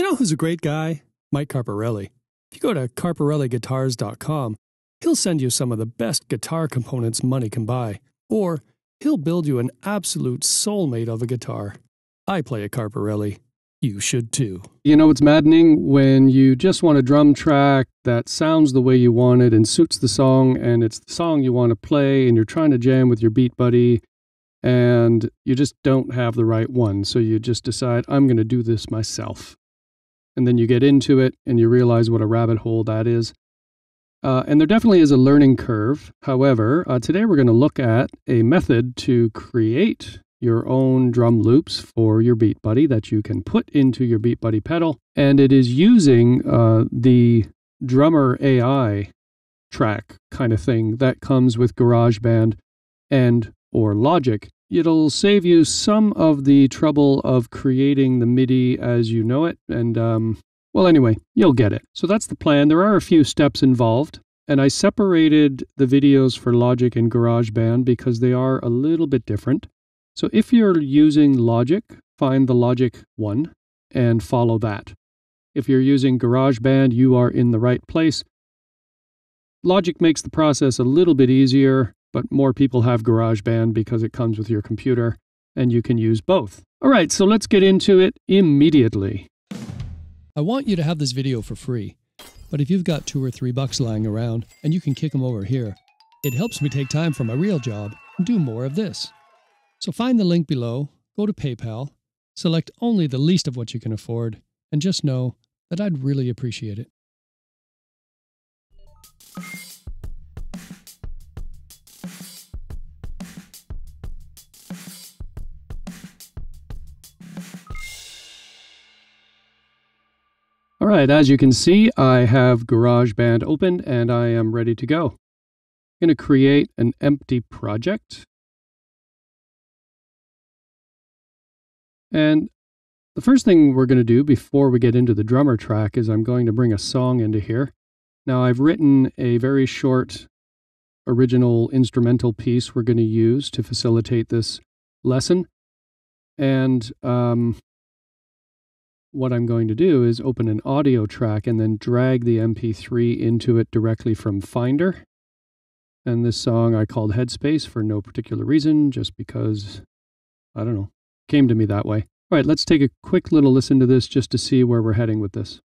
You know who's a great guy? Mike Carparelli. If you go to carparelliguitars.com, he'll send you some of the best guitar components money can buy, or he'll build you an absolute soulmate of a guitar. I play a Carparelli. You should too. You know, it's maddening when you just want a drum track that sounds the way you want it and suits the song, and it's the song you want to play, and you're trying to jam with your beat buddy, and you just don't have the right one. So you just decide, I'm going to do this myself. And then you get into it, and you realize what a rabbit hole that is. And there definitely is a learning curve. However, today we're going to look at a method to create your own drum loops for your BeatBuddy that you can put into your BeatBuddy pedal. And it is using the Drummer AI track kind of thing that comes with GarageBand and or Logic. It'll save you some of the trouble of creating the MIDI as you know it. And well, anyway, you'll get it. So that's the plan. There are a few steps involved, and I separated the videos for Logic and GarageBand because they are a little bit different. So if you're using Logic, find the Logic one and follow that. If you're using GarageBand, you are in the right place. Logic makes the process a little bit easier, but more people have GarageBand because it comes with your computer and you can use both. All right, so let's get into it immediately. I want you to have this video for free, but if you've got $2 or $3 lying around, and you can kick them over here, it helps me take time from my real job and do more of this. So find the link below, go to PayPal, select only the least of what you can afford, and just know that I'd really appreciate it. All right, as you can see, I have GarageBand open and I am ready to go. I'm going to create an empty project. And the first thing we're going to do before we get into the drummer track is I'm going to bring a song into here. Now, I've written a very short original instrumental piece we're going to use to facilitate this lesson. And what I'm going to do is open an audio track and then drag the MP3 into it directly from Finder. And this song I called Headspace for no particular reason, just because, I don't know, came to me that way. All right, let's take a quick little listen to this just to see where we're heading with this.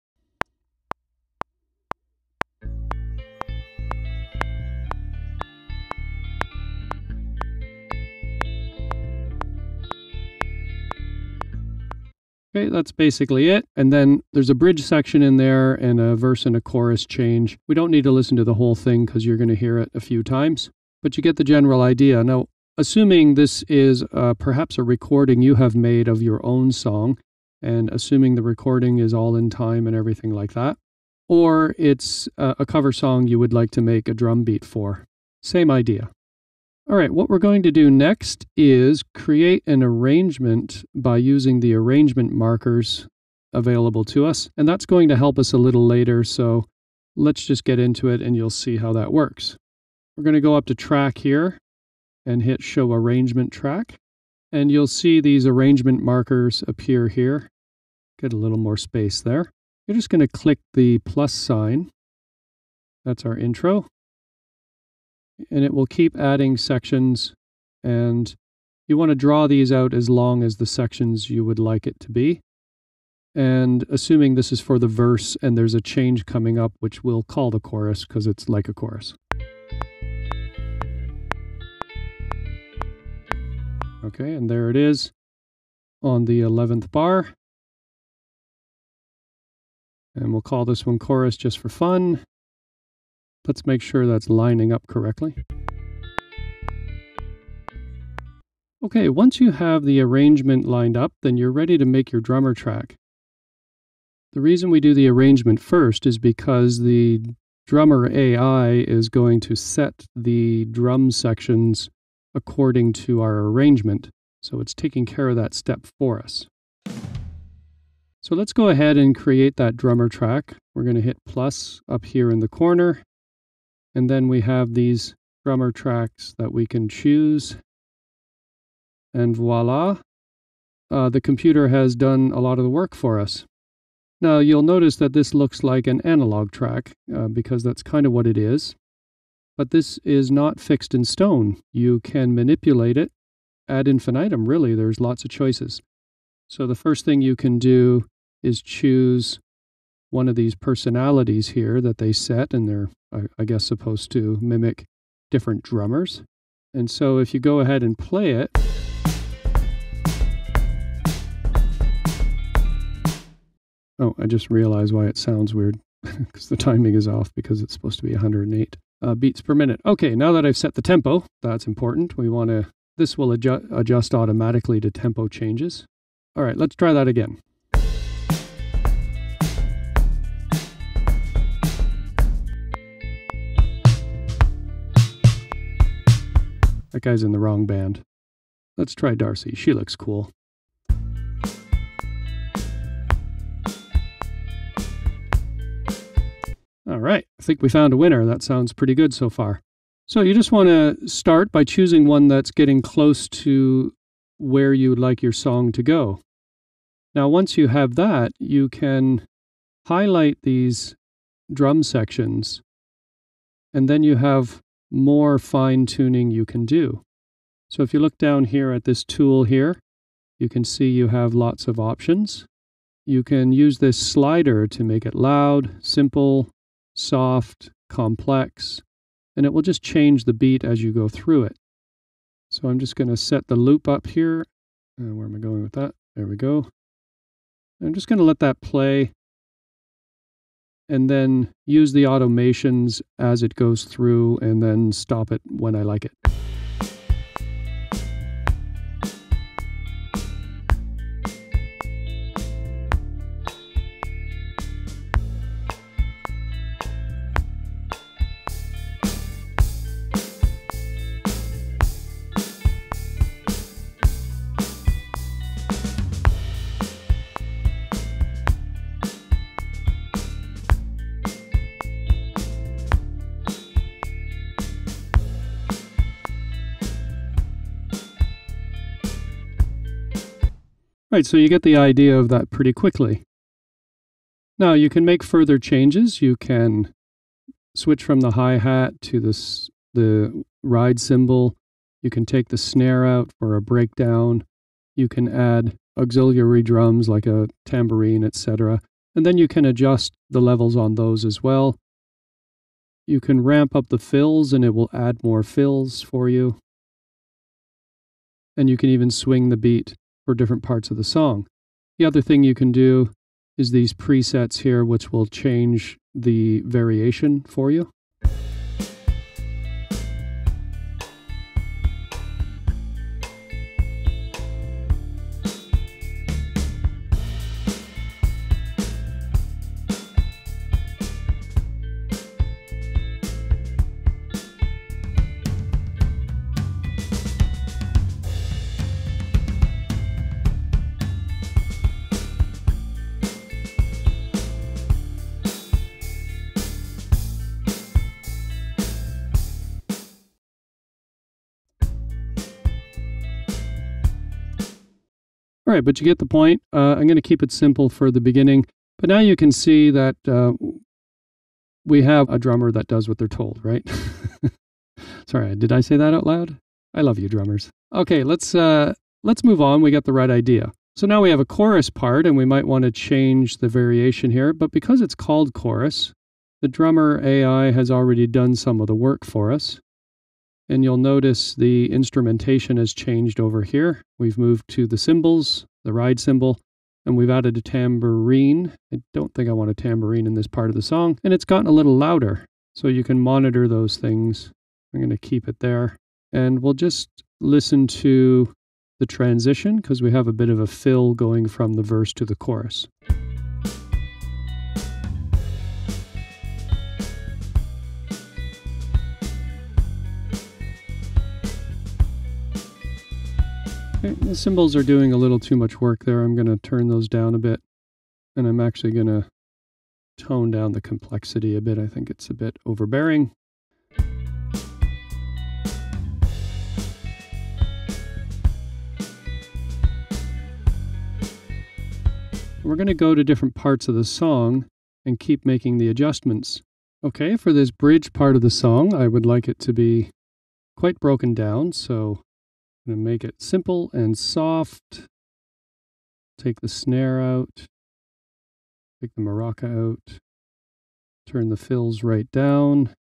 Okay, that's basically it. And then there's a bridge section in there and a verse and a chorus change. We don't need to listen to the whole thing because you're going to hear it a few times, but you get the general idea. Now, assuming this is perhaps a recording you have made of your own song, and assuming the recording is all in time and everything like that, or it's a cover song you would like to make a drum beat for. Same idea. All right, what we're going to do next is create an arrangement by using the arrangement markers available to us, and that's going to help us a little later, so let's just get into it and you'll see how that works. We're going to go up to track here and hit show arrangement track, and you'll see these arrangement markers appear here. Get a little more space there. You're just going to click the plus sign. That's our intro. And it will keep adding sections, and you want to draw these out as long as the sections you would like it to be. And assuming this is for the verse and there's a change coming up, which we'll call the chorus because it's like a chorus. Okay, and there it is on the 11th bar. And we'll call this one chorus just for fun. Let's make sure that's lining up correctly. Okay, once you have the arrangement lined up, then you're ready to make your drummer track. The reason we do the arrangement first is because the Drummer AI is going to set the drum sections according to our arrangement. So it's taking care of that step for us. So let's go ahead and create that drummer track. We're going to hit plus up here in the corner. And then we have these drummer tracks that we can choose. And voila, the computer has done a lot of the work for us. Now you'll notice that this looks like an analog track because that's kind of what it is. But this is not fixed in stone. You can manipulate it ad infinitum, really. There's lots of choices. So the first thing you can do is choose one of these personalities here that they set, and they're, I guess, supposed to mimic different drummers. And so if you go ahead and play it, oh, I just realized why it sounds weird, because the timing is off, because it's supposed to be 108 beats per minute. Okay, now that I've set the tempo, that's important. We want to, this will adjust automatically to tempo changes. All right, let's try that again. That guy's in the wrong band. Let's try Darcy. She looks cool. All right, I think we found a winner. That sounds pretty good so far. So you just want to start by choosing one that's getting close to where you'd like your song to go. Now, once you have that, you can highlight these drum sections, and then you have more fine-tuning you can do. So if you look down here at this tool here, you can see you have lots of options. You can use this slider to make it loud, simple, soft, complex, and it will just change the beat as you go through it. So I'm just going to set the loop up here. Where am I going with that? There we go. I'm just going to let that play and then use the automations as it goes through and then stop it when I like it. Right, so you get the idea of that pretty quickly. Now you can make further changes. You can switch from the hi-hat to the ride cymbal. You can take the snare out for a breakdown. You can add auxiliary drums like a tambourine, etc. And then you can adjust the levels on those as well. You can ramp up the fills and it will add more fills for you. And you can even swing the beat for different parts of the song. The other thing you can do is these presets here, which will change the variation for you. All right, but you get the point. I'm going to keep it simple for the beginning. But now you can see that we have a drummer that does what they're told, right? Sorry, did I say that out loud? I love you, drummers. Okay, let's move on. We got the right idea. So now we have a chorus part, and we might want to change the variation here. But because it's called chorus, the Drummer AI has already done some of the work for us. And you'll notice the instrumentation has changed over here. We've moved to the cymbals, the ride cymbal, and we've added a tambourine. I don't think I want a tambourine in this part of the song. And it's gotten a little louder, so you can monitor those things. I'm going to keep it there. And we'll just listen to the transition because we have a bit of a fill going from the verse to the chorus. The cymbals are doing a little too much work there. I'm going to turn those down a bit, and I'm actually going to tone down the complexity a bit. I think it's a bit overbearing. And we're going to go to different parts of the song and keep making the adjustments. Okay, for this bridge part of the song, I would like it to be quite broken down, so I'm going to make it simple and soft. Take the snare out, take the maraca out, turn the fills right down.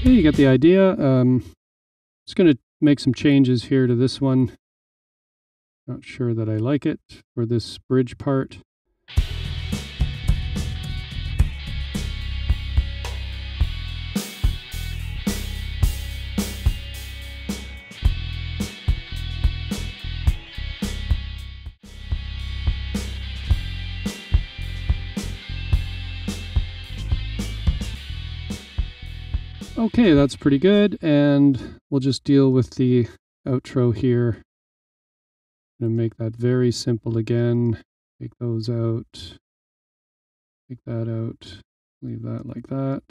Okay, you get the idea. Just going to make some changes here to this one. Not sure that I like it for this bridge part. Okay, that's pretty good, and we'll just deal with the outro here. I'm going to make that very simple again. Take those out. Take that out. Leave that like that.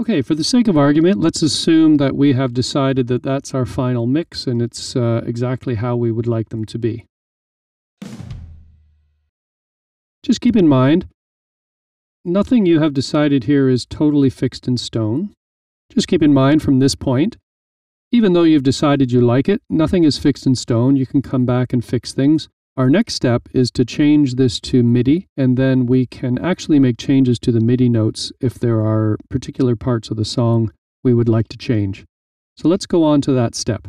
Okay, for the sake of argument, let's assume that we have decided that that's our final mix and it's exactly how we would like them to be. Just keep in mind, nothing you have decided here is totally fixed in stone. Just keep in mind from this point, even though you've decided you like it, nothing is fixed in stone. You can come back and fix things. Our next step is to change this to MIDI, and then we can actually make changes to the MIDI notes if there are particular parts of the song we would like to change. So let's go on to that step.